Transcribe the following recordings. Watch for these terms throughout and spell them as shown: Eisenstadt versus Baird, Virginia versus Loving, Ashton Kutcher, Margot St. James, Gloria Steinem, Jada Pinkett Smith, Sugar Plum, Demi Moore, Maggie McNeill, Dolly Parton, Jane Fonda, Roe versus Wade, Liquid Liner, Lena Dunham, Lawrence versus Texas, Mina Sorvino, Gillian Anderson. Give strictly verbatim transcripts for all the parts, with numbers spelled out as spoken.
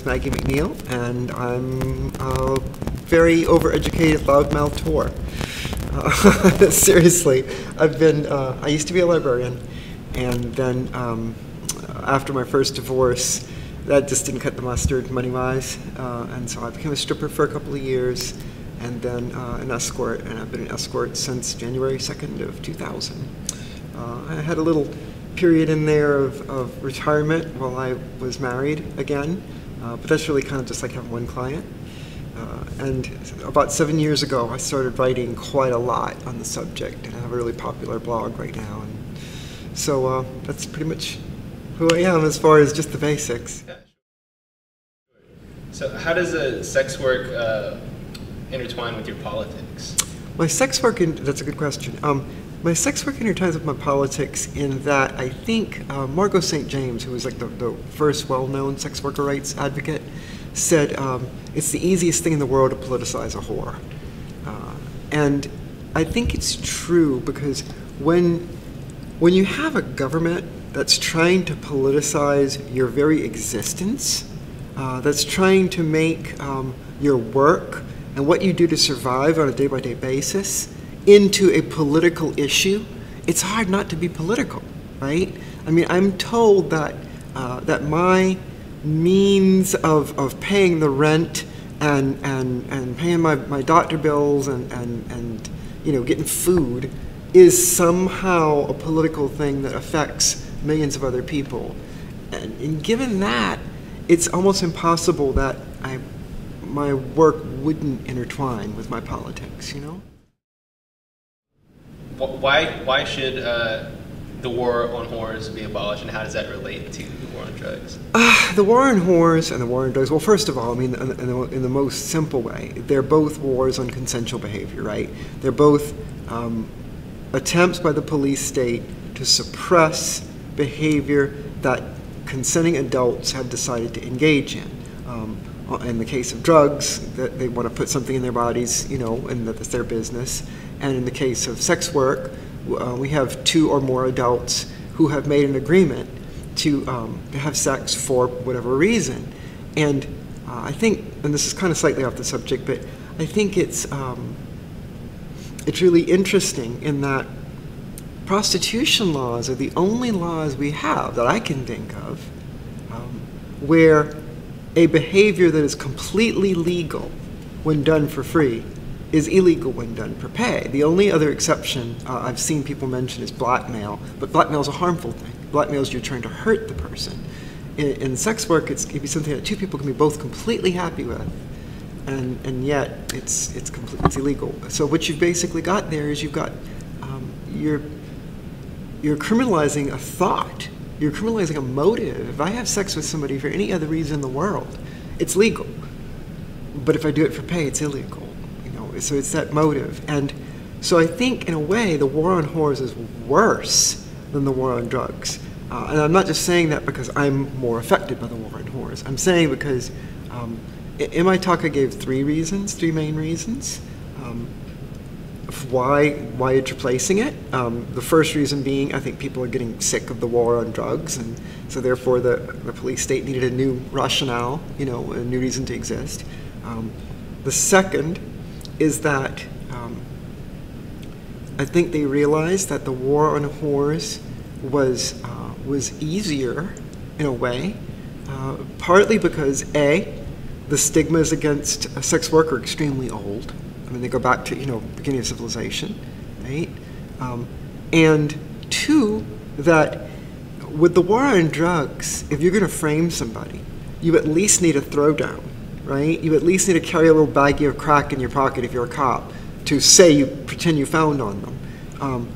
is Maggie McNeill, and I'm a very overeducated loudmouth whore. Uh, seriously, I've been, uh, I used to be a librarian, and then um, after my first divorce, that just didn't cut the mustard money-wise, uh, and so I became a stripper for a couple of years, and then uh, an escort, and I've been an escort since January second of two thousand. Uh, I had a little period in there of, of retirement while I was married again, uh, but that's really kind of just like having one client. Uh, and about seven years ago, I started writing quite a lot on the subject, and I have a really popular blog right now. And so uh, that's pretty much who I am as far as just the basics. So how does a sex work uh, intertwine with your politics? My sex work, in, that's a good question. Um, My sex work intertwines with my politics in that I think uh, Margot Saint James, who was like the, the first well-known sex worker rights advocate, said um, it's the easiest thing in the world to politicize a whore. Uh, and I think it's true, because when, when you have a government that's trying to politicize your very existence, uh, that's trying to make um, your work and what you do to survive on a day-by-day basis into a political issue, it's hard not to be political, right? I mean, I'm told that uh, that my means of, of paying the rent and and, and paying my, my doctor bills and, and, and you know, getting food is somehow a political thing that affects millions of other people. And, and given that, it's almost impossible that I, my work wouldn't intertwine with my politics, you know? Why, why should uh, the war on whores be abolished, and how does that relate to the war on drugs? Uh, the war on whores and the war on drugs, well, first of all, I mean, in the, in the most simple way, they're both wars on consensual behavior, right? They're both um, attempts by the police state to suppress behavior that consenting adults have decided to engage in. Um, in the case of drugs, that they want to put something in their bodies, you know, and that's their business. And in the case of sex work, uh, we have two or more adults who have made an agreement to, um, to have sex for whatever reason. And uh, I think, and this is kind of slightly off the subject, but I think it's, um, it's really interesting in that prostitution laws are the only laws we have that I can think of um, where a behavior that is completely legal when done for free is illegal when done for pay. The only other exception uh, I've seen people mention is blackmail, but blackmail is a harmful thing. Blackmail is you're trying to hurt the person. In, in sex work, it's, it can be something that two people can be both completely happy with, and, and yet it's, it's, complete, it's illegal. So what you've basically got there is you've got, um, you're, you're criminalizing a thought. You're criminalizing a motive. If I have sex with somebody for any other reason in the world, it's legal. But if I do it for pay, it's illegal. So it's that motive. And so I think, in a way, the war on whores is worse than the war on drugs. Uh, and I'm not just saying that because I'm more affected by the war on whores. I'm saying because um, in my talk I gave three reasons, three main reasons, um, of why, why it's replacing it. Um, the first reason being I think people are getting sick of the war on drugs, and so therefore the, the police state needed a new rationale, you know, a new reason to exist. Um, the second is that um, I think they realized that the war on whores was, uh, was easier in a way, uh, partly because A, the stigmas against a sex work are extremely old. I mean, they go back to, you know, beginning of civilization, right? Um, and two, that with the war on drugs, if you're gonna frame somebody, you at least need a throwdown. Right? You at least need to carry a little baggie of crack in your pocket if you're a cop to say you pretend you found on them. Um,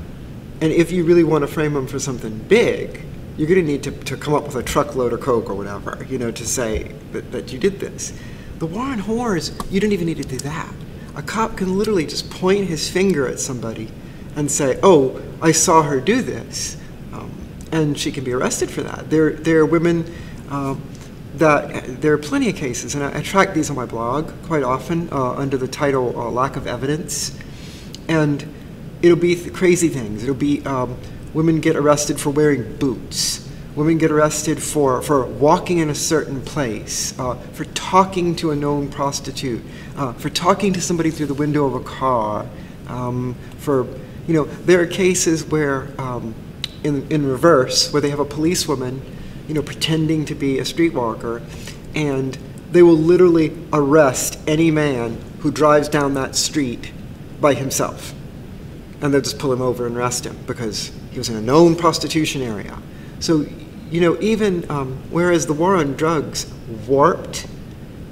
and if you really want to frame them for something big, you're going to need to, to come up with a truckload of coke or whatever, you know, to say that, that you did this. The war on whores, you don't even need to do that. A cop can literally just point his finger at somebody and say, oh, I saw her do this. Um, and she can be arrested for that. There, there are women... Uh, that there are plenty of cases, and I, I track these on my blog quite often uh, under the title uh, Lack of Evidence, and it'll be th crazy things. It'll be um, women get arrested for wearing boots, Women get arrested for, for walking in a certain place, uh, for talking to a known prostitute, uh, for talking to somebody through the window of a car, um, for, you know, there are cases where, um, in, in reverse, where they have a policewoman, you know, pretending to be a streetwalker, and they will literally arrest any man who drives down that street by himself. And they'll just pull him over and arrest him because he was in a known prostitution area. So, you know, even um, whereas the war on drugs warped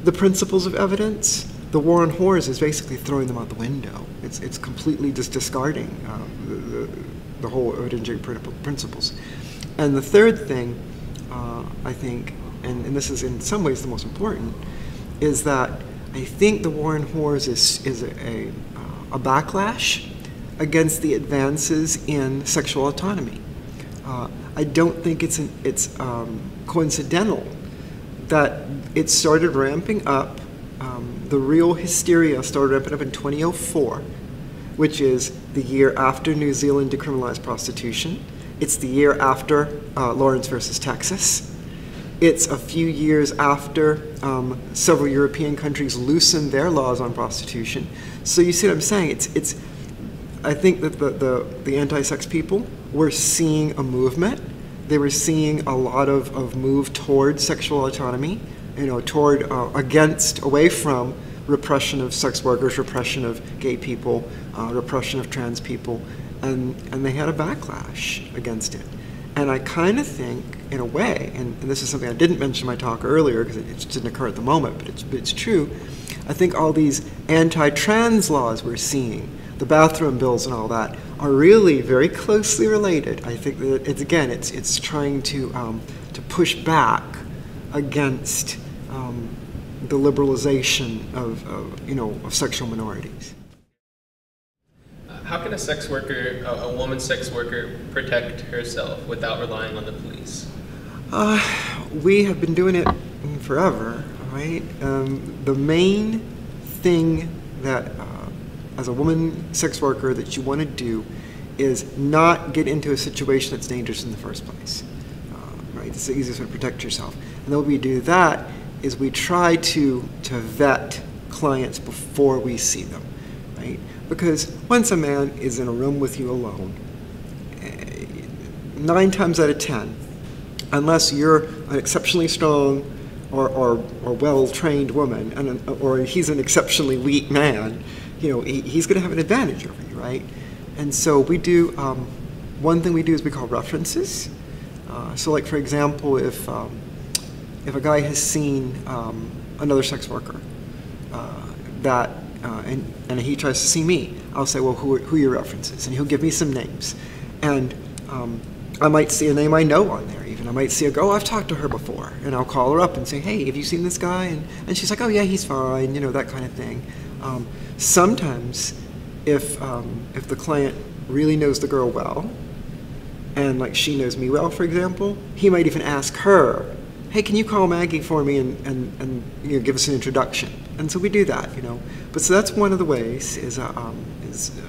the principles of evidence, the war on whores is basically throwing them out the window. It's, it's completely just discarding um, the, the whole evidentiary principles. And the third thing, uh, I think, and, and this is in some ways the most important, is that I think the war on whores is, is a, a, a backlash against the advances in sexual autonomy. Uh, I don't think it's, an, it's um, coincidental that it started ramping up, um, the real hysteria started ramping up in twenty oh four, which is the year after New Zealand decriminalized prostitution. It's the year after uh, Lawrence versus Texas. It's a few years after um, several European countries loosened their laws on prostitution. So you see what I'm saying? It's, it's, I think that the, the, the anti-sex people were seeing a movement. They were seeing a lot of, of move toward sexual autonomy, you know, toward, uh, against, away from repression of sex workers, repression of gay people, uh, repression of trans people, and, and they had a backlash against it. And I kind of think, in a way, and, and this is something I didn't mention in my talk earlier because it, it just didn't occur at the moment, but it's, it's true, I think all these anti-trans laws we're seeing, the bathroom bills and all that, are really very closely related. I think that it's, again, it's, it's trying to, um, to push back against um, the liberalization of, of, you know, of sexual minorities. How can a sex worker, a, a woman sex worker, protect herself without relying on the police? Uh, we have been doing it forever, right? Um, the main thing that, uh, as a woman sex worker, that you want to do is not get into a situation that's dangerous in the first place, uh, right? It's the easiest way to protect yourself. And the way we do that is we try to, to vet clients before we see them, right? Because once a man is in a room with you alone, nine times out of ten, unless you're an exceptionally strong or, or, or well-trained woman, and an, or he's an exceptionally weak man, you know, he, he's going to have an advantage over you, right? And so we do, um, one thing we do is we call references. Uh, so like, for example, if, um, if a guy has seen um, another sex worker, uh, that Uh, and, and he tries to see me, I'll say, well, who are, who are your references? And he'll give me some names. And um, I might see a name I know on there even. I might see a girl, oh, I've talked to her before. And I'll call her up and say, hey, have you seen this guy? And, and she's like, oh, yeah, he's fine, you know, that kind of thing. Um, sometimes if, um, if the client really knows the girl well, and like she knows me well, for example, he might even ask her, hey, can you call Maggie for me and, and, and you know, give us an introduction? And so we do that, you know. But so that's one of the ways, is, uh, um, is uh,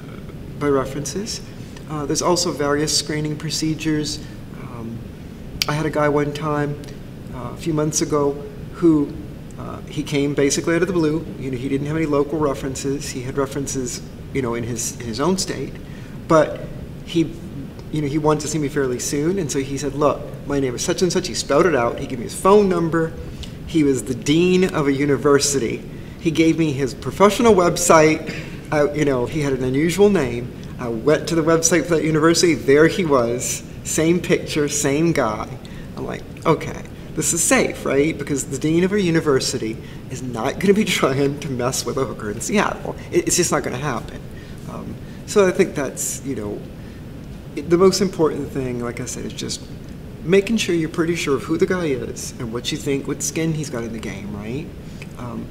by references. Uh, there's also various screening procedures. Um, I had a guy one time, uh, a few months ago, who uh, he came basically out of the blue. You know, he didn't have any local references. He had references, you know, in his, in his own state. But he, you know, he wanted to see me fairly soon, and so he said, look, my name is such and such. He spelled it out. He gave me his phone number. He was the dean of a university. He gave me his professional website. I, you know, he had an unusual name. I went to the website for that university. There he was, same picture, same guy. I'm like, okay, this is safe, right? Because the dean of a university is not going to be trying to mess with a hooker in Seattle. It, it's just not going to happen. Um, so I think that's, you know, the most important thing, like I said, is just making sure you're pretty sure of who the guy is and what you think, what skin he's got in the game, right? Um,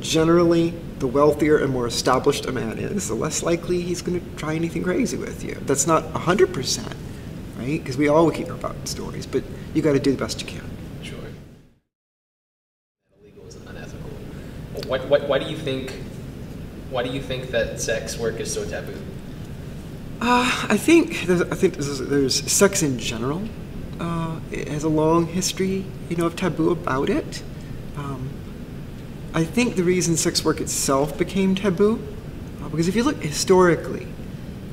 generally, the wealthier and more established a man is, the less likely he's going to try anything crazy with you. That's not one hundred percent, right? Because we all hear about stories, but you got to do the best you can. Sure. Illegal is unethical. What, what, why do you think? Why do you think that sex work is so taboo? Uh, I think there's, I think there's, there's sex in general it has a long history, you know, of taboo about it. Um, I think the reason sex work itself became taboo, uh, because if you look historically,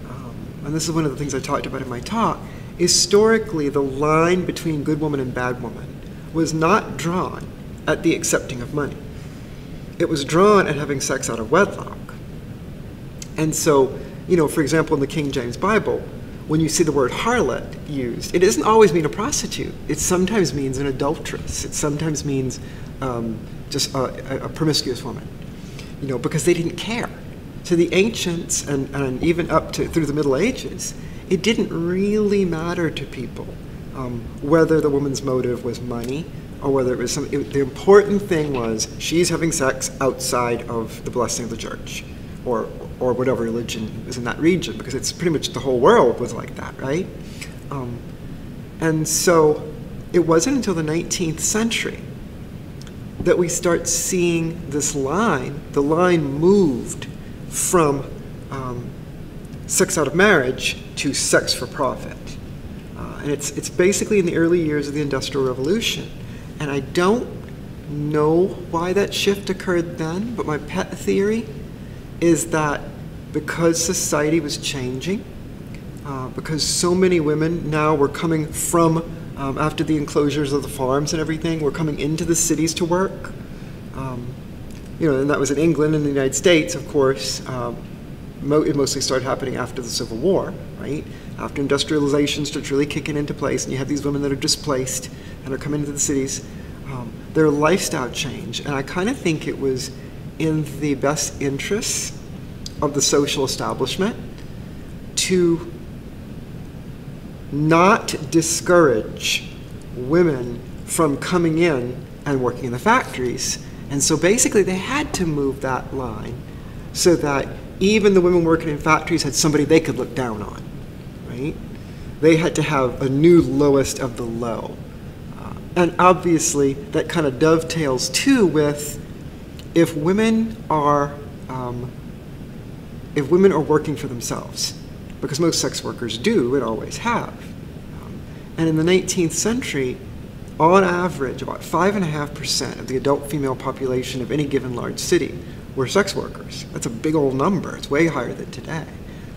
um, and this is one of the things I talked about in my talk, historically the line between good woman and bad woman was not drawn at the accepting of money. It was drawn at having sex out of wedlock. And so, you know, for example, in the King James Bible, when you see the word harlot used, it doesn't always mean a prostitute. It sometimes means an adulteress. It sometimes means um, just a, a promiscuous woman, you know, because they didn't care. To the ancients and, and even up to through the Middle Ages, it didn't really matter to people um, whether the woman's motive was money or whether it was some, it, the important thing was she's having sex outside of the blessing of the church or or whatever religion was in that region, because it's pretty much the whole world was like that, right? Um, and so it wasn't until the nineteenth century that we start seeing this line, the line moved from um, sex out of marriage to sex for profit. Uh, and it's, it's basically in the early years of the Industrial Revolution. And I don't know why that shift occurred then, but my pet theory is that because society was changing, uh, because so many women now were coming from, um, after the enclosures of the farms and everything, were coming into the cities to work. Um, you know, and that was in England and the United States, of course. Um, mo it mostly started happening after the Civil War, right? After industrialization starts really kicking into place, and you have these women that are displaced and are coming into the cities. Um, their lifestyle changed, and I kind of think it was in the best interests of the social establishment to not discourage women from coming in and working in the factories. And so basically they had to move that line so that even the women working in factories had somebody they could look down on, right? They had to have a new lowest of the low. Uh, and obviously that kind of dovetails too with if women are, um, if women are working for themselves, because most sex workers do and always have, um, and in the nineteenth century, on average, about five and a half percent of the adult female population of any given large city were sex workers. That's a big old number. It's way higher than today.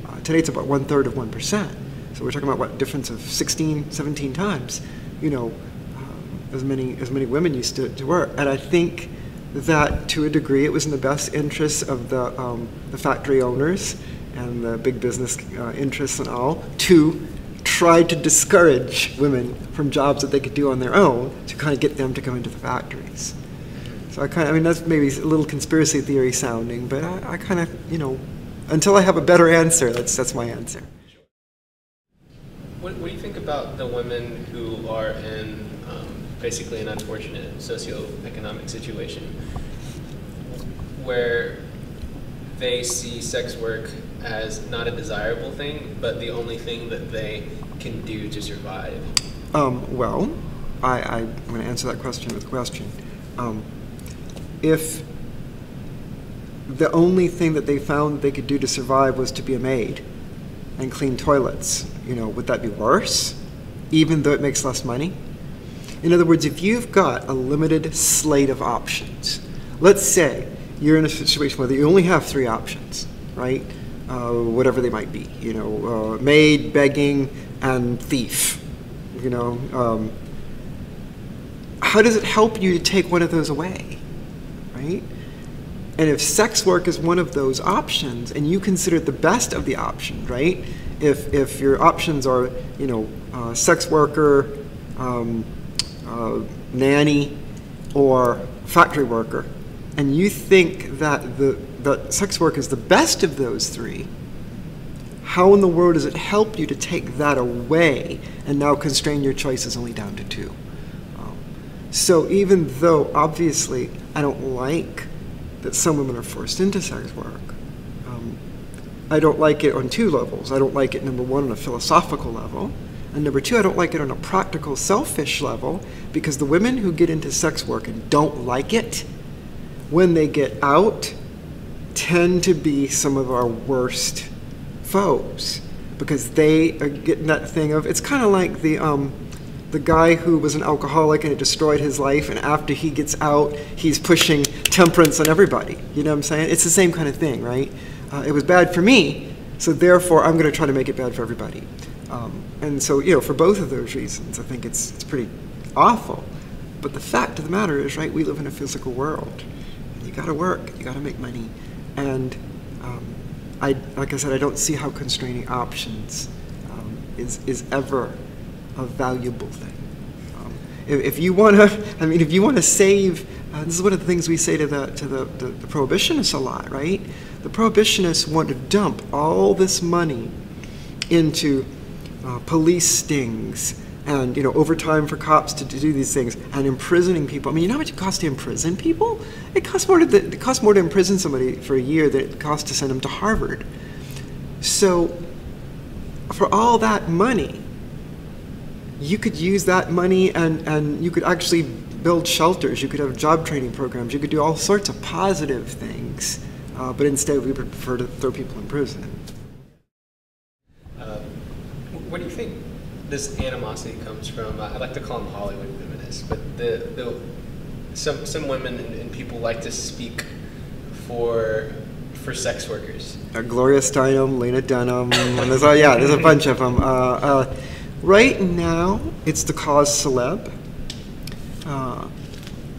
Uh, today it's about one third of one percent. So we're talking about what difference of sixteen, seventeen times, you know, um, as many as many women used to, to work, and I think that to a degree it was in the best interests of the, um, the factory owners and the big business uh, interests and all to try to discourage women from jobs that they could do on their own to kind of get them to come into the factories. So I kind of, I mean, that's maybe a little conspiracy theory sounding, but I, I kind of, you know, until I have a better answer, that's, that's my answer. What, what do you think about the women who are in um, basically an unfortunate socioeconomic situation where they see sex work as not a desirable thing, but the only thing that they can do to survive? Um, well, I, I, I'm going to answer that question with a question. Um, if the only thing that they found they could do to survive was to be a maid and clean toilets, you know, would that be worse, even though it makes less money? In other words, if you've got a limited slate of options, let's say you're in a situation where you only have three options, right? Uh, whatever they might be, you know, uh, maid, begging, and thief, you know. Um, how does it help you to take one of those away, right? And if sex work is one of those options, and you consider it the best of the options, right? If, if your options are, you know, uh, sex worker, um, Uh, nanny or factory worker, and you think that the that sex work is the best of those three, how in the world does it help you to take that away and now constrain your choices only down to two? Um, so even though obviously I don't like that some women are forced into sex work, um, I don't like it on two levels. I don't like it, number one, on a philosophical level. And number two, I don't like it on a practical, selfish level, because the women who get into sex work and don't like it, when they get out, tend to be some of our worst foes, because they are getting that thing of, it's kind of like the, um, the guy who was an alcoholic and it destroyed his life, and after he gets out, he's pushing temperance on everybody. You know what I'm saying? It's the same kind of thing, right? Uh, it was bad for me, so therefore I'm going to try to make it bad for everybody. Um, and so, you know, for both of those reasons, I think it's, it's pretty awful. But the fact of the matter is, right, we live in a physical world. You got to work. You got to make money. And um, I, like I said, I don't see how constraining options um, is, is ever a valuable thing. Um, if, if you want to, I mean, if you want to save, uh, this is one of the things we say to the to the, the, the prohibitionists a lot, right? The prohibitionists want to dump all this money into uh, police stings and, you know, overtime for cops to, to do these things and imprisoning people. I mean, you know how much it costs to imprison people? It costs more to it costs more to imprison somebody for a year than it costs to send them to Harvard. So, for all that money, you could use that money and, and you could actually build shelters, you could have job training programs, you could do all sorts of positive things, uh, but instead we prefer to throw people in prison. Uh, what do you think this animosity comes from? I like to call them Hollywood feminists, but the, the, some, some women and, and people like to speak for for sex workers. Uh, Gloria Steinem, Lena Dunham, and there's, oh yeah, there's a bunch of them. Uh, uh, Right now, it's the cause celeb. Uh,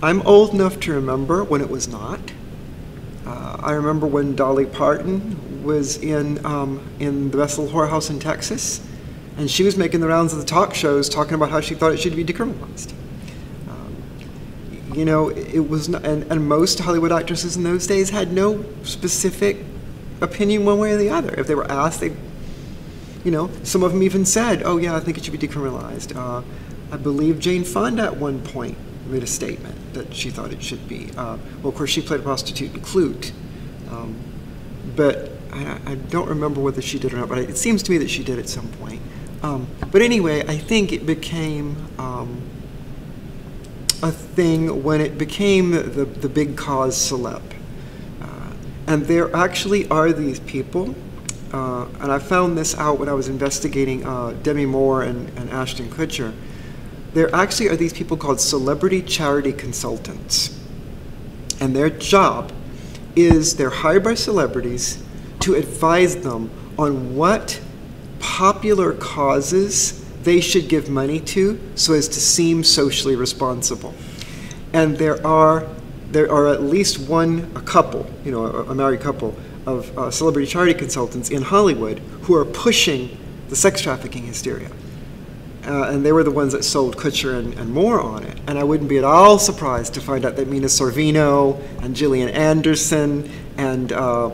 I'm old enough to remember when it was not. Uh, I remember when Dolly Parton was in, um, in the Best Little Whorehouse in Texas, and she was making the rounds of the talk shows talking about how she thought it should be decriminalized. Um, you know, it was not, and, and most Hollywood actresses in those days had no specific opinion one way or the other. If they were asked, they You know, some of them even said, oh yeah, I think it should be decriminalized. Uh, I believe Jane Fonda at one point made a statement that she thought it should be. Uh, well, of course, she played a prostitute in Clute. Um, but I, I don't remember whether she did or not, but it seems to me that she did at some point. Um, but anyway, I think it became um, a thing when it became the, the big cause celeb. Uh, and there actually are these people. Uh, and I found this out when I was investigating uh, Demi Moore and, and Ashton Kutcher. There actually are these people called celebrity charity consultants. And their job is they're hired by celebrities to advise them on what popular causes they should give money to so as to seem socially responsible. And there are, there are at least one, a couple, you know, a, a married couple, of uh, celebrity charity consultants in Hollywood who are pushing the sex trafficking hysteria. Uh, and they were the ones that sold Kutcher and, and Moore on it. And I wouldn't be at all surprised to find out that Mina Sorvino and Gillian Anderson and uh,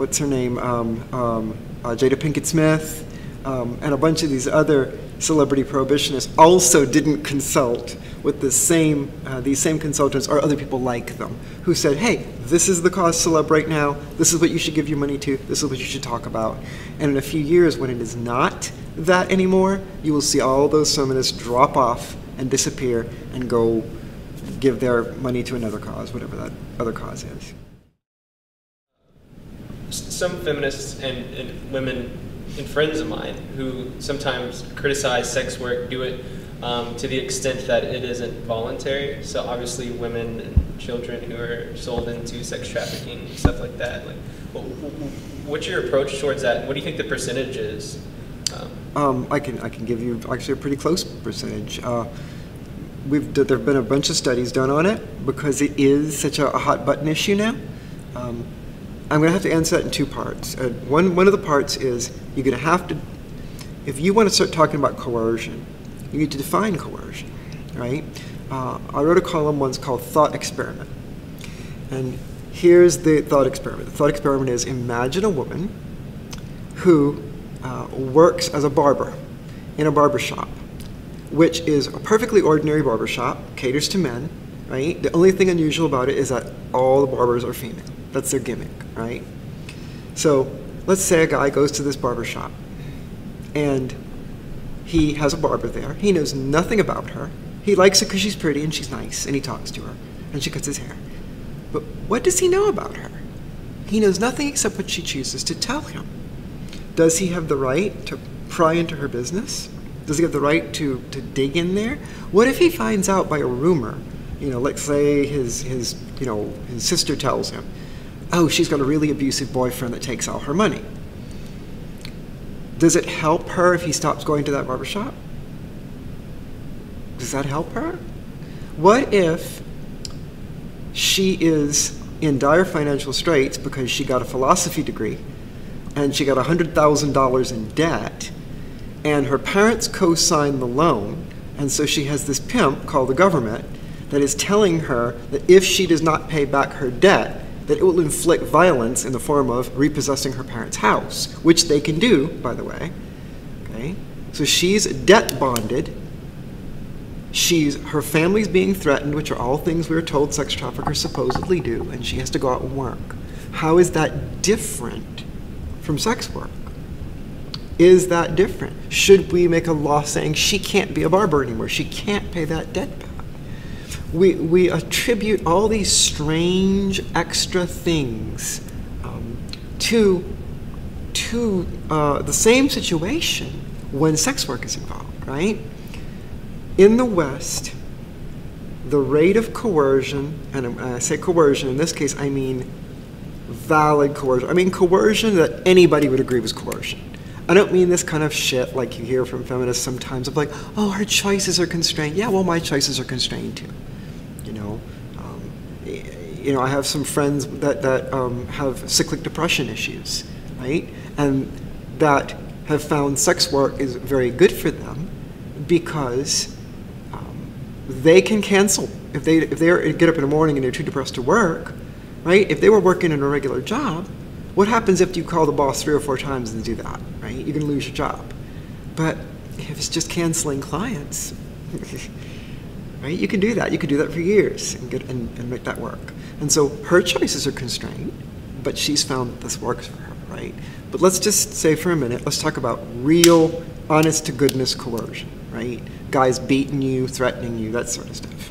what's her name, um, um, uh, Jada Pinkett Smith, um, and a bunch of these other celebrity prohibitionists also didn't consult with the same, uh, these same consultants or other people like them who said, hey, this is the cause celeb right now, this is what you should give your money to, this is what you should talk about. And in a few years when it is not that anymore, you will see all those feminists drop off and disappear and go give their money to another cause, whatever that other cause is. Some feminists and, and women and friends of mine who sometimes criticize sex work do it Um, to the extent that it isn't voluntary. So obviously women and children who are sold into sex trafficking, stuff like that. Like, what's your approach towards that? What do you think the percentage is? Um, um, I can I can give you actually a pretty close percentage. Uh, we've there have been a bunch of studies done on it because it is such a, a hot button issue now. Um, I'm going to have to answer that in two parts. Uh, one one of the parts is you're going to have to, if you want to start talking about coercion, you need to define coercion, right? Uh, I wrote a column once called Thought Experiment. And here's the thought experiment. The thought experiment is imagine a woman who uh, works as a barber in a barbershop, which is a perfectly ordinary barbershop, caters to men, right? The only thing unusual about it is that all the barbers are female. That's their gimmick, right? So let's say a guy goes to this barbershop and he has a barber there. He knows nothing about her. He likes her because she's pretty and she's nice, and he talks to her, and she cuts his hair. But what does he know about her? He knows nothing except what she chooses to tell him. Does he have the right to pry into her business? Does he have the right to, to dig in there? What if he finds out by a rumor? You know, let's say his, his, you know, his sister tells him, oh, she's got a really abusive boyfriend that takes all her money. Does it help her if he stops going to that barbershop? Does that help her? What if she is in dire financial straits because she got a philosophy degree and she got one hundred thousand dollars in debt and her parents co-signed the loan, and so she has this pimp called the government that is telling her that if she does not pay back her debt, that it will inflict violence in the form of repossessing her parents' house, which they can do, by the way. Okay? So she's debt bonded. She's, her family's being threatened, which are all things we were told sex traffickers supposedly do, and she has to go out and work. How is that different from sex work? Is that different? Should we make a law saying she can't be a barber anymore? She can't pay that debt back? We, we attribute all these strange extra things um, to, to uh, the same situation when sex work is involved, right? In the West, the rate of coercion, and when I say coercion, in this case I mean valid coercion. I mean coercion that anybody would agree was coercion. I don't mean this kind of shit like you hear from feminists sometimes of like, oh, her choices are constrained. Yeah, well, my choices are constrained too. You know, I have some friends that, that um, have cyclic depression issues, right? And that have found sex work is very good for them because um, they can cancel. If they if they get up in the morning and they're too depressed to work, right? If they were working in a regular job, what happens if you call the boss three or four times and do that, right? You're going to lose your job. But if it's just canceling clients, right? You can do that. You can do that for years and, get, and, and make that work. And so her choices are constrained, but she's found that this works for her, right? But let's just say for a minute, let's talk about real, honest-to-goodness coercion, right? Guys beating you, threatening you, that sort of stuff.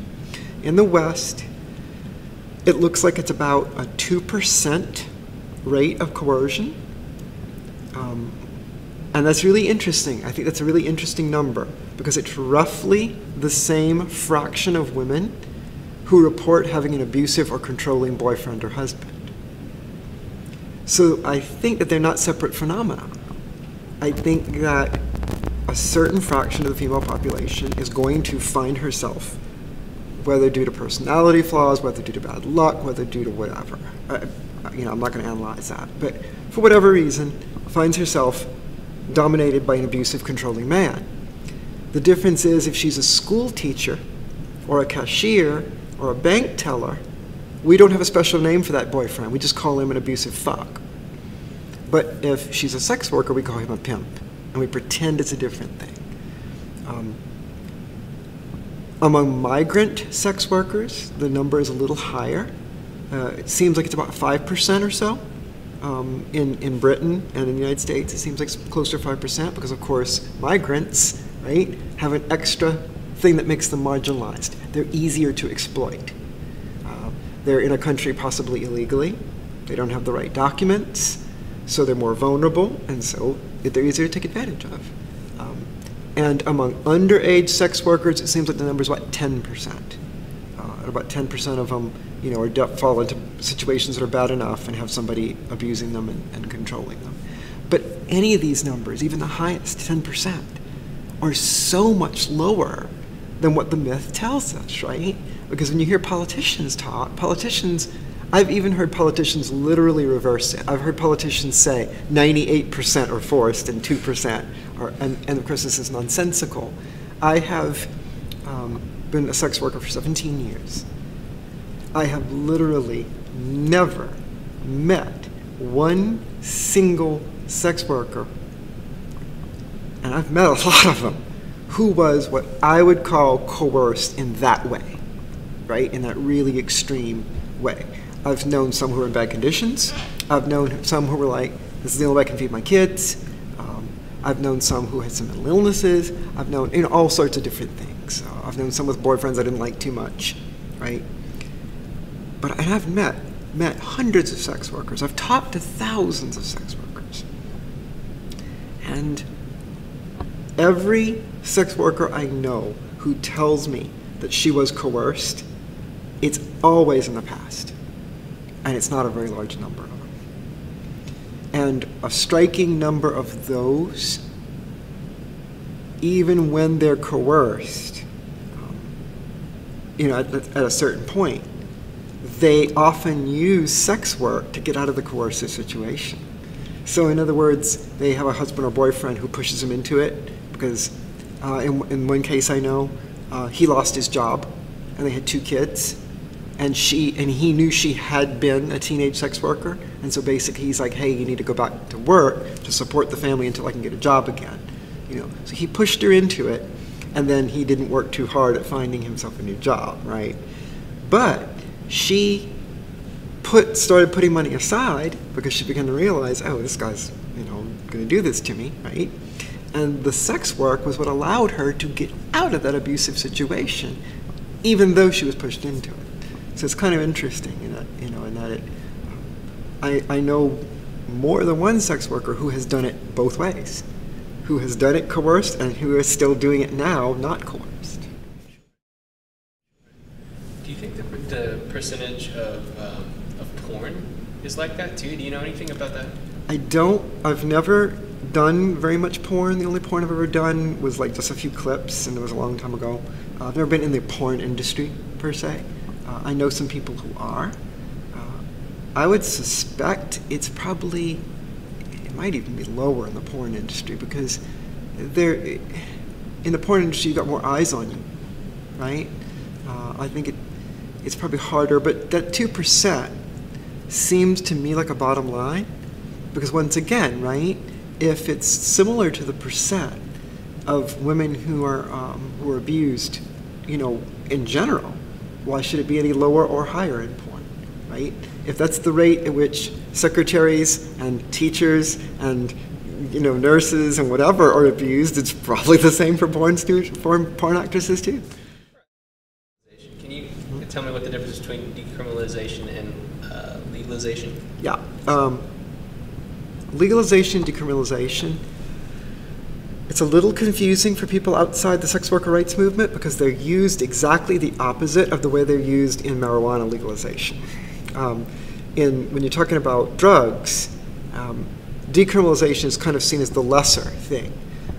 In the West, it looks like it's about a two percent rate of coercion. Um, and that's really interesting. I think that's a really interesting number because it's roughly the same fraction of women who report having an abusive or controlling boyfriend or husband. So I think that they're not separate phenomena. I think that a certain fraction of the female population is going to find herself, whether due to personality flaws, whether due to bad luck, whether due to whatever. I, you know, I'm not going to analyze that. But for whatever reason, finds herself dominated by an abusive, controlling man. The difference is if she's a school teacher or a cashier or a bank teller, we don't have a special name for that boyfriend. We just call him an abusive fuck. But if she's a sex worker, we call him a pimp, and we pretend it's a different thing. Um, among migrant sex workers, the number is a little higher. Uh, it seems like it's about five percent or so. Um, in, in Britain and in the United States, it seems like it's close to five percent because, of course, migrants, right, have an extra thing that makes them marginalized. They're easier to exploit. Uh, they're in a country possibly illegally. They don't have the right documents, so they're more vulnerable, and so they're easier to take advantage of. Um, and among underage sex workers, it seems like the number is about ten percent. Uh, about ten percent of them, you know, are fall into situations that are bad enough and have somebody abusing them and, and controlling them. But any of these numbers, even the highest, ten percent, are so much lower than what the myth tells us, right? Because when you hear politicians talk, politicians, I've even heard politicians literally reverse it. I've heard politicians say ninety-eight percent are forced and two percent are, and, and of course this is nonsensical. I have um, been a sex worker for seventeen years. I have literally never met one single sex worker, and I've met a lot of them, who was what I would call coerced in that way, right? In that really extreme way. I've known some who were in bad conditions. I've known some who were like, this is the only way I can feed my kids. Um, I've known some who had some mental illnesses. I've known, you know, all sorts of different things. Uh, I've known some with boyfriends I didn't like too much, right? But and I've met, met hundreds of sex workers. I've talked to thousands of sex workers. And every sex worker I know who tells me that she was coerced, it's always in the past. And it's not a very large number of them. And a striking number of those, even when they're coerced, um, you know, at, at a certain point, they often use sex work to get out of the coercive situation. So in other words, they have a husband or boyfriend who pushes them into it, because uh, in, in one case I know, uh, he lost his job, and they had two kids, and she and he knew she had been a teenage sex worker, and so basically he's like, hey, you need to go back to work to support the family until I can get a job again. You know, so he pushed her into it, and then he didn't work too hard at finding himself a new job, right? But she put, started putting money aside because she began to realize, oh, this guy's, you know, going to do this to me, right? And the sex work was what allowed her to get out of that abusive situation, even though she was pushed into it. So it's kind of interesting in that, you know, in that it, I, I know more than one sex worker who has done it both ways, who has done it coerced and who is still doing it now not coerced. Do you think the, the percentage of, um, of porn is like that too? Do you know anything about that? I don't. I've never done very much porn. The only porn I've ever done was like just a few clips, and it was a long time ago. Uh, I've never been in the porn industry per se. Uh, I know some people who are. Uh, I would suspect it's probably, it might even be lower in the porn industry, because there, in the porn industry, you've got more eyes on you, right? Uh, I think it, it's probably harder, but that two percent seems to me like a bottom line, because once again, right? If it's similar to the percent of women who are um, who are abused, you know, in general, why should it be any lower or higher in porn, right? If that's the rate at which secretaries and teachers and, you know, nurses and whatever are abused, it's probably the same for porn students, for porn actresses too. Can you tell me what the difference is between decriminalization and uh, legalization? Yeah. Um, Legalization, decriminalization, it's a little confusing for people outside the sex worker rights movement because they're used exactly the opposite of the way they're used in marijuana legalization. Um, in, when you're talking about drugs, um, decriminalization is kind of seen as the lesser thing.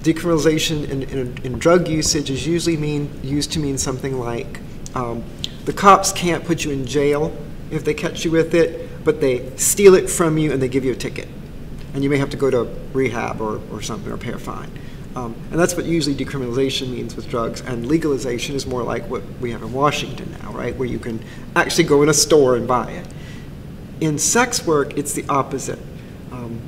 Decriminalization in, in, in drug usage is usually mean, used to mean something like um, the cops can't put you in jail if they catch you with it, but they steal it from you and they give you a ticket. And you may have to go to rehab or, or something, or pay a fine. Um, and that's what usually decriminalization means with drugs, and legalization is more like what we have in Washington now, right, where you can actually go in a store and buy it. In sex work, it's the opposite, um,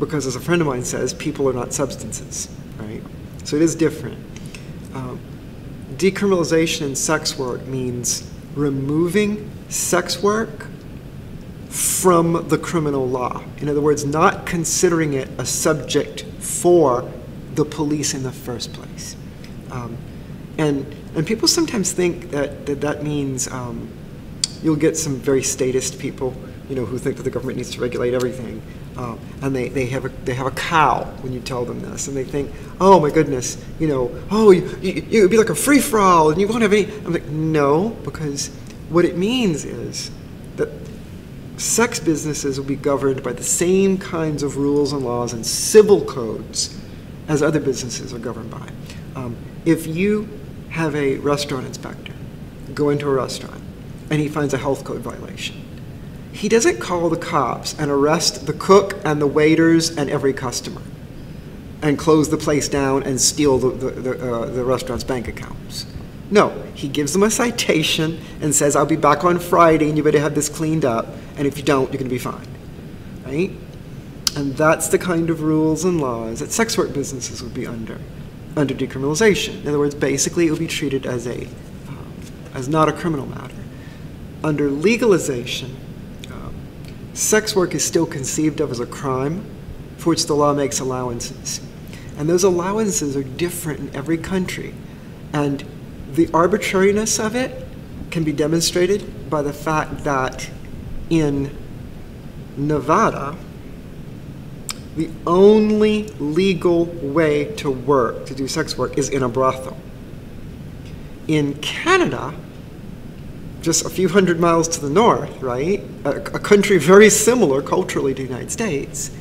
because as a friend of mine says, people are not substances, right? So it is different. Um, decriminalization in sex work means removing sex work from the criminal law. In other words, not considering it a subject for the police in the first place. Um, and, and people sometimes think that that, that means um, you'll get some very statist people, you know, who think that the government needs to regulate everything. Um, and they, they, have a, they have a cow when you tell them this. And they think, oh my goodness, you know, oh, you, you, it would be like a free-for-all and you won't have any. I'm like, no, because what it means is that sex businesses will be governed by the same kinds of rules and laws and civil codes as other businesses are governed by. Um, if you have a restaurant inspector go into a restaurant and he finds a health code violation, he doesn't call the cops and arrest the cook and the waiters and every customer and close the place down and steal the, the, the, uh, the restaurant's bank accounts. No, he gives them a citation and says, I'll be back on Friday and you better have this cleaned up, and if you don't, you're gonna be fine, right? And that's the kind of rules and laws that sex work businesses would be under, under decriminalization. In other words, basically it would be treated as, a, um, as not a criminal matter. Under legalization, um, sex work is still conceived of as a crime for which the law makes allowances. And those allowances are different in every country. And the arbitrariness of it can be demonstrated by the fact that in Nevada, the only legal way to work, to do sex work, is in a brothel. In Canada, just a few hundred miles to the north, right, a, a country very similar culturally to the United States,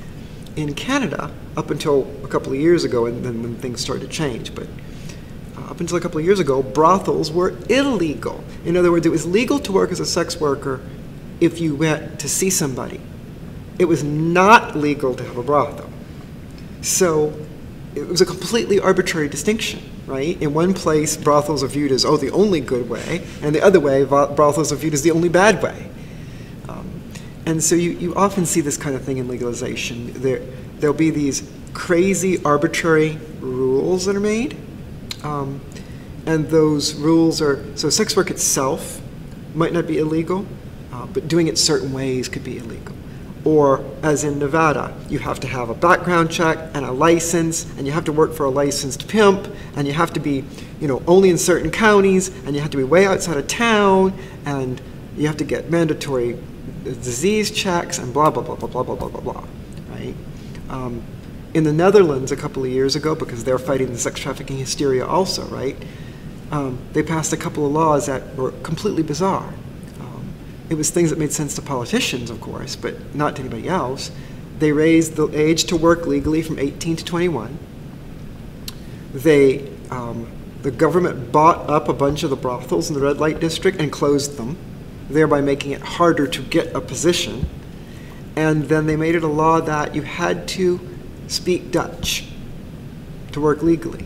in Canada, up until a couple of years ago, and then when things started to change, but uh, up until a couple of years ago, brothels were illegal. In other words, it was legal to work as a sex worker if you went to see somebody. It was not legal to have a brothel. So it was a completely arbitrary distinction, right? In one place, brothels are viewed as, oh, the only good way, and the other way, brothels are viewed as the only bad way. Um, and so you, you often see this kind of thing in legalization. There, there'll be these crazy arbitrary rules that are made, um, and those rules are, so sex work itself might not be illegal, uh, but doing it certain ways could be illegal. Or, as in Nevada, you have to have a background check and a license, and you have to work for a licensed pimp, and you have to be, you know, only in certain counties, and you have to be way outside of town, and you have to get mandatory disease checks, and blah, blah, blah, blah, blah, blah, blah, blah, blah, right? Um, in the Netherlands a couple of years ago, because they're fighting the sex trafficking hysteria also, right, um, they passed a couple of laws that were completely bizarre. It was things that made sense to politicians, of course, but not to anybody else. They raised the age to work legally from eighteen to twenty-one. They, um, the government bought up a bunch of the brothels in the red light district and closed them, thereby making it harder to get a position. And then they made it a law that you had to speak Dutch to work legally.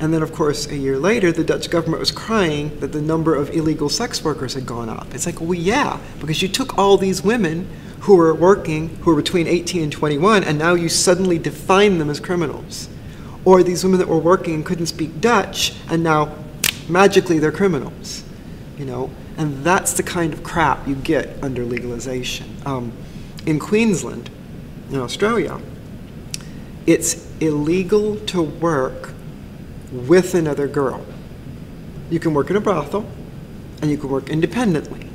And then, of course, a year later, the Dutch government was crying that the number of illegal sex workers had gone up. It's like, well, yeah, because you took all these women who were working, who were between eighteen and twenty-one, and now you suddenly define them as criminals. Or these women that were working and couldn't speak Dutch, and now, magically, they're criminals, you know? And that's the kind of crap you get under legalization. Um, in Queensland, in Australia, it's illegal to work with another girl. You can work in a brothel, and you can work independently.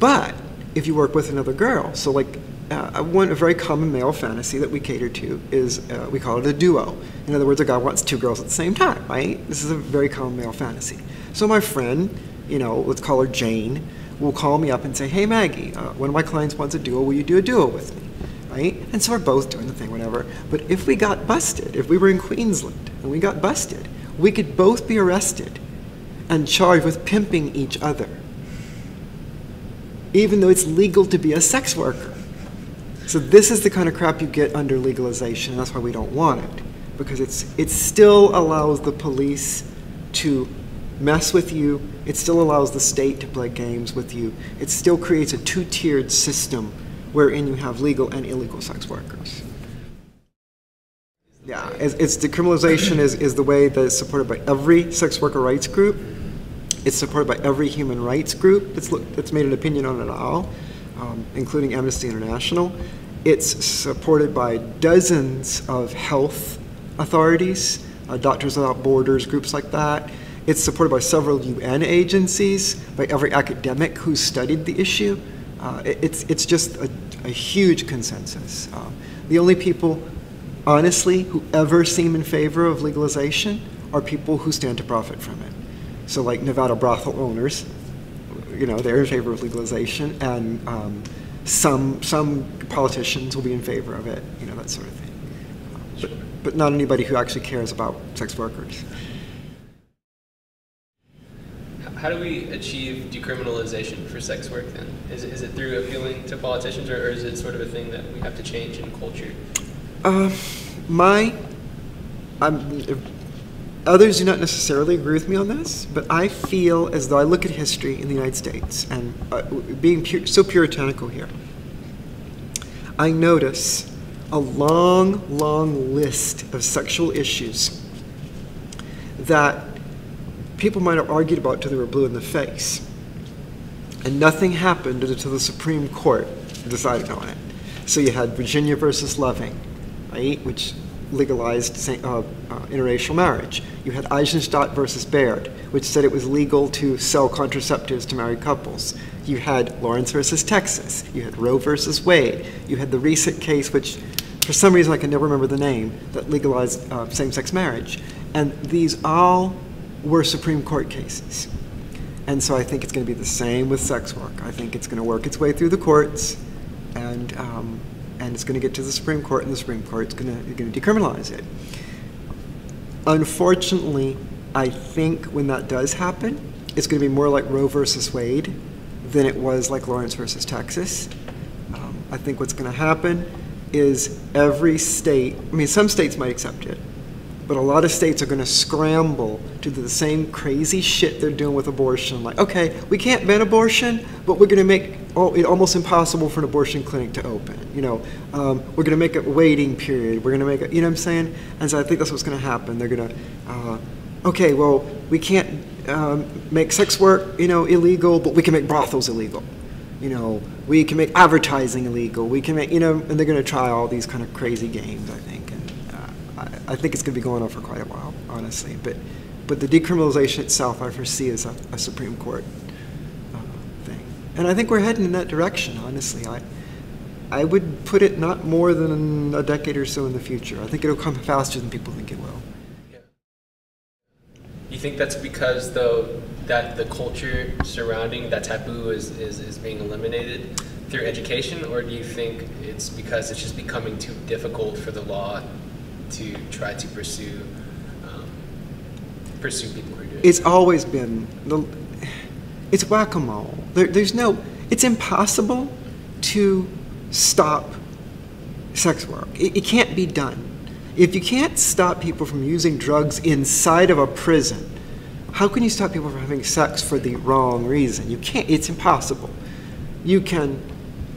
But if you work with another girl, so like uh, one a very common male fantasy that we cater to is, uh, we call it a duo. In other words, a guy wants two girls at the same time, right? This is a very common male fantasy. So my friend, you know, let's call her Jane, will call me up and say, hey Maggie, uh, one of my clients wants a duo, will you do a duo with me? Right? And so we're both doing the thing, whatever. But if we got busted, if we were in Queensland and we got busted, we could both be arrested and charged with pimping each other, even though it's legal to be a sex worker. So this is the kind of crap you get under legalization, and that's why we don't want it, because it's, it still allows the police to mess with you. It still allows the state to play games with you. It still creates a two-tiered system wherein you have legal and illegal sex workers. Yeah, it's, it's decriminalization is, is the way that is supported by every sex worker rights group. It's supported by every human rights group that's, looked, that's made an opinion on it all, um, including Amnesty International. It's supported by dozens of health authorities, uh, Doctors Without Borders, groups like that. It's supported by several U N agencies, by every academic who's studied the issue. Uh, it, it's, it's just a, a huge consensus. Uh, the only people, honestly, who ever seem in favor of legalization are people who stand to profit from it. So like Nevada brothel owners, you know, they're in favor of legalization, and um, some, some politicians will be in favor of it, you know, that sort of thing. Uh, but, but not anybody who actually cares about sex workers. How do we achieve decriminalization for sex work then? Is it, is it through appealing to politicians, or, or is it sort of a thing that we have to change in culture? Uh, my, I'm, others do not necessarily agree with me on this, but I feel as though I look at history in the United States, and uh, being pu so puritanical here, I notice a long, long list of sexual issues that people might have argued about till they were blue in the face. And nothing happened until the Supreme Court decided on it. So you had Virginia versus Loving, right, which legalized uh, uh, interracial marriage. You had Eisenstadt versus Baird, which said it was legal to sell contraceptives to married couples. You had Lawrence versus Texas. You had Roe versus Wade. You had the recent case, which for some reason I can never remember the name, that legalized uh, same-sex marriage. And these all were Supreme Court cases. And so I think it's going to be the same with sex work. I think it's going to work its way through the courts, and um, and it's going to get to the Supreme Court, and the Supreme Court's going to, going to decriminalize it. Unfortunately, I think when that does happen, it's going to be more like Roe versus Wade than it was like Lawrence versus Texas. Um, I think what's going to happen is every state, I mean, some states might accept it, but a lot of states are going to scramble to do the same crazy shit they're doing with abortion. Like, okay, we can't ban abortion, but we're going to make it almost impossible for an abortion clinic to open. You know, um, we're going to make a waiting period. We're going to make it, you know what I'm saying? And so I think that's what's going to happen. They're going to, uh, okay, well, we can't um, make sex work, you know, illegal, but we can make brothels illegal. You know, we can make advertising illegal. We can make, you know, and they're going to try all these kind of crazy games, I think. And uh, I, I think it's going to be going on for quite a while, honestly. But, but the decriminalization itself, I foresee, is a, a Supreme Court uh, thing. And I think we're heading in that direction, honestly. I, I would put it not more than a decade or so in the future. I think it'll come faster than people think it will. Yeah. You think that's because, though, that the culture surrounding that taboo is, is, is being eliminated through education, or do you think it's because it's just becoming too difficult for the law to try to pursue um, pursue people who are doing it? It's always been, the, it's whack-a-mole. There, there's no, it's impossible to stop sex work. It, it can't be done. If you can't stop people from using drugs inside of a prison, how can you stop people from having sex for the wrong reason? You can't, it's impossible. You can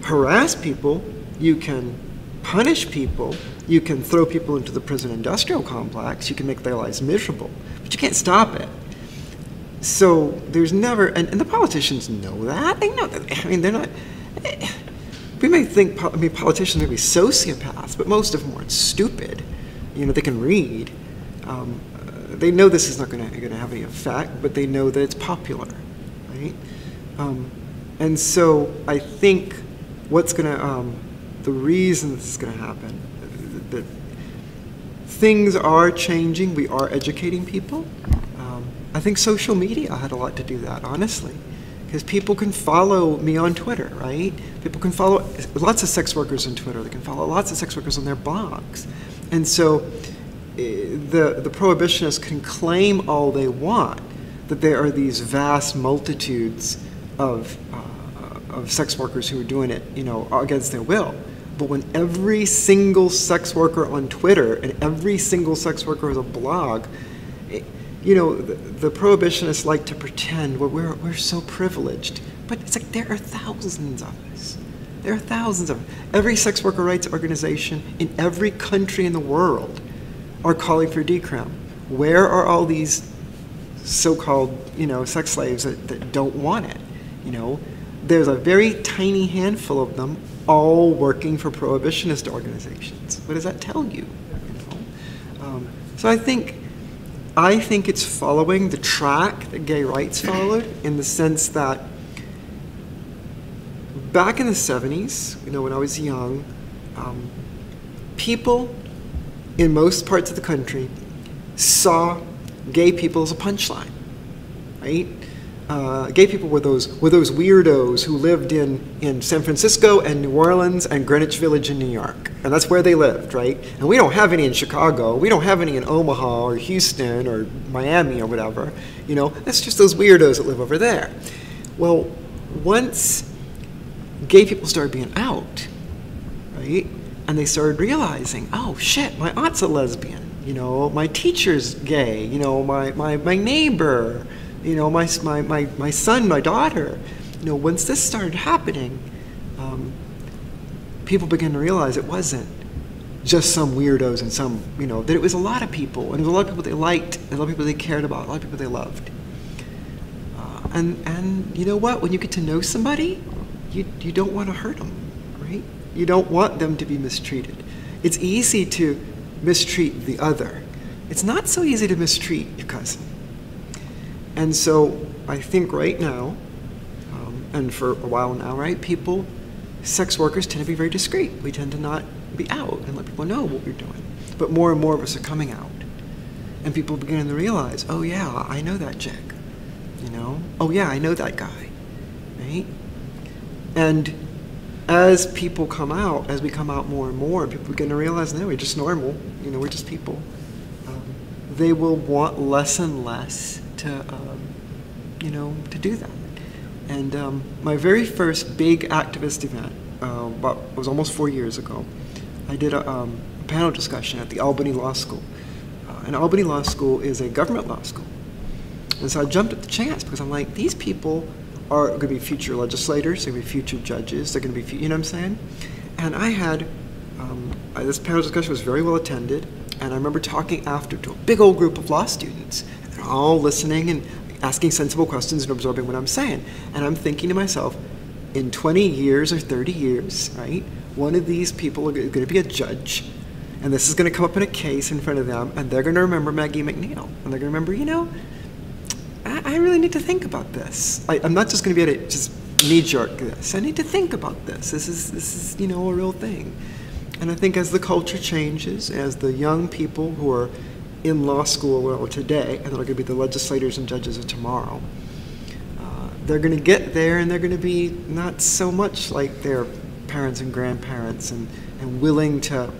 harass people, you can punish people, you can throw people into the prison industrial complex, you can make their lives miserable, but you can't stop it. So there's never, and, and the politicians know that. They know that, I mean, they're not, we may think, I mean, politicians may be sociopaths, but most of them aren't stupid. You know, they can read. Um, They know this is not going to have any effect, but they know that it's popular, right? Um, and so I think what's going to, um, the reason this is going to happen, that things are changing, we are educating people. Um, I think social media had a lot to do that, honestly, because people can follow me on Twitter, right? People can follow lots of sex workers on Twitter. They can follow lots of sex workers on their blogs. And so The, the prohibitionists can claim all they want that there are these vast multitudes of, uh, of sex workers who are doing it, you know, against their will. But when every single sex worker on Twitter and every single sex worker has a blog, it, you know, the, the prohibitionists like to pretend, well, we're, we're so privileged. But it's like there are thousands of us. There are thousands of us. Every sex worker rights organization in every country in the world are calling for decrim. Where are all these so-called, you know, sex slaves that, that don't want it? You know, there's a very tiny handful of them all working for prohibitionist organizations. What does that tell you? You know? Um, so I think, I think it's following the track that gay rights followed, in the sense that back in the seventies, you know, when I was young, um, people in most parts of the country saw gay people as a punchline, right? Uh, gay people were those were those weirdos who lived in, in San Francisco and New Orleans and Greenwich Village in New York. And that's where they lived, right? And we don't have any in Chicago. We don't have any in Omaha or Houston or Miami or whatever. You know, that's just those weirdos that live over there. Well, once gay people started being out, right? And they started realizing, oh shit, my aunt's a lesbian, you know, my teacher's gay, you know, my, my, my neighbor, you know, my, my, my, my son, my daughter. You know, once this started happening, um, people began to realize it wasn't just some weirdos and some, you know, that it was a lot of people, and it was a lot of people they liked, and a lot of people they cared about, a lot of people they loved. Uh, and, and you know what, when you get to know somebody, you, you don't want to hurt them, right? You don't want them to be mistreated. It's easy to mistreat the other. It's not so easy to mistreat your cousin. And so I think right now, um, and for a while now, right, people, sex workers tend to be very discreet. We tend to not be out and let people know what we're doing. But more and more of us are coming out. And people beginning to realize, oh yeah, I know that chick, you know? Oh yeah, I know that guy, right? And as people come out, as we come out more and more, people begin to realize, no, we're just normal, you know, we're just people. Um, they will want less and less to, um, you know, to do that. And um, my very first big activist event, uh, about, it was almost four years ago, I did a, um, a panel discussion at the Albany Law School. Uh, and Albany Law School is a government law school. And so I jumped at the chance because I'm like, these people are going to be future legislators, they're going to be future judges, they're going to be, you know what I'm saying? And I had, um, I, this panel discussion was very well attended, and I remember talking after to a big old group of law students. They're all listening and asking sensible questions and absorbing what I'm saying. And I'm thinking to myself, in twenty years or thirty years, right, one of these people are going to be a judge, and this is going to come up in a case in front of them, and they're going to remember Maggie McNeill, and they're going to remember, you know, I really need to think about this. I, I'm not just going to be able to just knee-jerk this. I need to think about this. This is, this is, you know, a real thing. And I think as the culture changes, as the young people who are in law school well today, and they're going to be the legislators and judges of tomorrow, uh, they're going to get there, and they're going to be not so much like their parents and grandparents, and, and willing to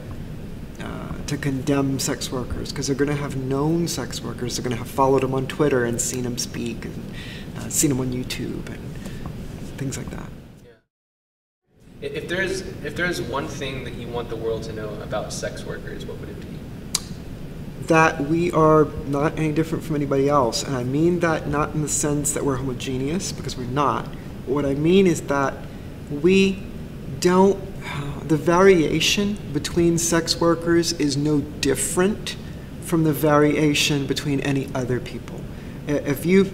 to condemn sex workers, because they're going to have known sex workers. They're going to have followed them on Twitter and seen them speak and uh, seen them on YouTube and things like that. Yeah. If there's if there's one thing that you want the world to know about sex workers, what would it be? That we are not any different from anybody else, and I mean that not in the sense that we're homogeneous, because we're not. What I mean is that we don't. The variation between sex workers is no different from the variation between any other people. If you,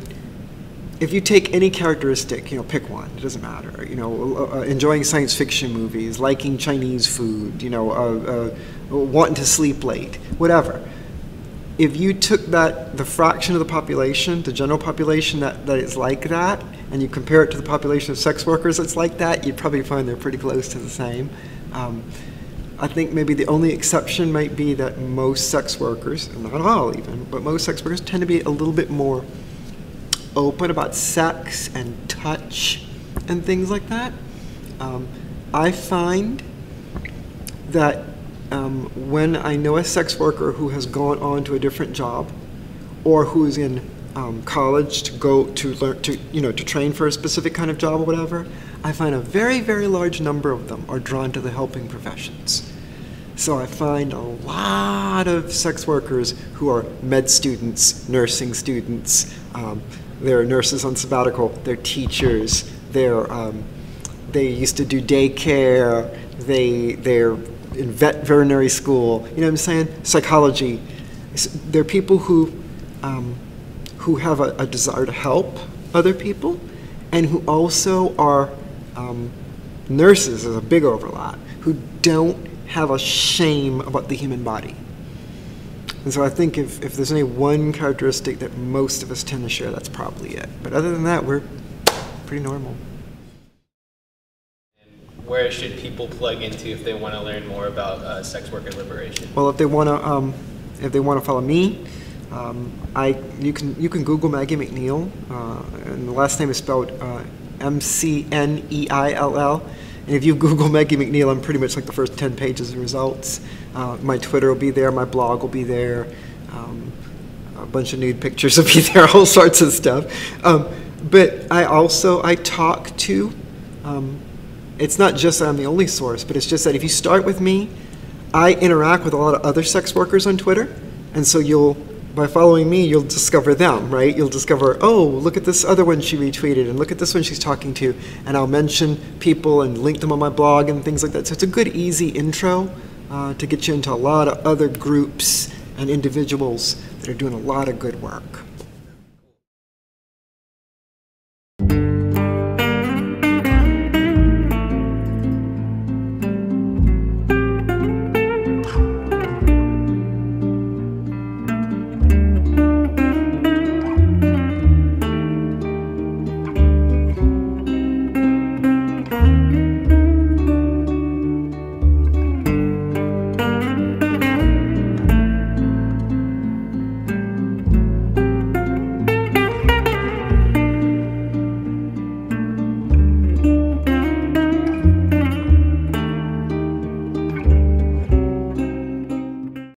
if you take any characteristic, you know, pick one, it doesn't matter, you know, uh, enjoying science fiction movies, liking Chinese food, you know, uh, uh, wanting to sleep late, whatever. If you took that, the fraction of the population, the general population that, that is like that, and you compare it to the population of sex workers that's like that, you'd probably find they're pretty close to the same. Um, I think maybe the only exception might be that most sex workers, and not all even, but most sex workers tend to be a little bit more open about sex and touch and things like that. Um, I find that um, when I know a sex worker who has gone on to a different job, or who is in um, college to go to learn to, you know, to train for a specific kind of job or whatever, I find a very, very large number of them are drawn to the helping professions. So I find a lot of sex workers who are med students, nursing students, um, they're nurses on sabbatical, they're teachers, they're, um, they used to do daycare, they, they're in vet veterinary school, you know what I'm saying? Psychology. They're people who, um, who have a, a desire to help other people, and who also are um, nurses, is a big overlap, who don't have a shame about the human body. And so I think if, if there's only one characteristic that most of us tend to share, that's probably it. But other than that, we're pretty normal. And where should people plug into if they want to learn more about uh, sex worker liberation? Well, if they want to, um, if they want to follow me, Um, I, you can, you can Google Maggie McNeill, uh, and the last name is spelled uh, M C N E I L L, and if you Google Maggie McNeill, I'm pretty much like the first ten pages of results. Uh, my Twitter will be there, my blog will be there, um, a bunch of nude pictures will be there, all sorts of stuff. Um, but I also, I talk to, um, it's not just that I'm the only source, but it's just that if you start with me, I interact with a lot of other sex workers on Twitter, and so you'll, by following me, you'll discover them, right? You'll discover, oh, look at this other one she retweeted, and look at this one she's talking to, and I'll mention people and link them on my blog and things like that. So it's a good, easy intro uh, to get you into a lot of other groups and individuals that are doing a lot of good work.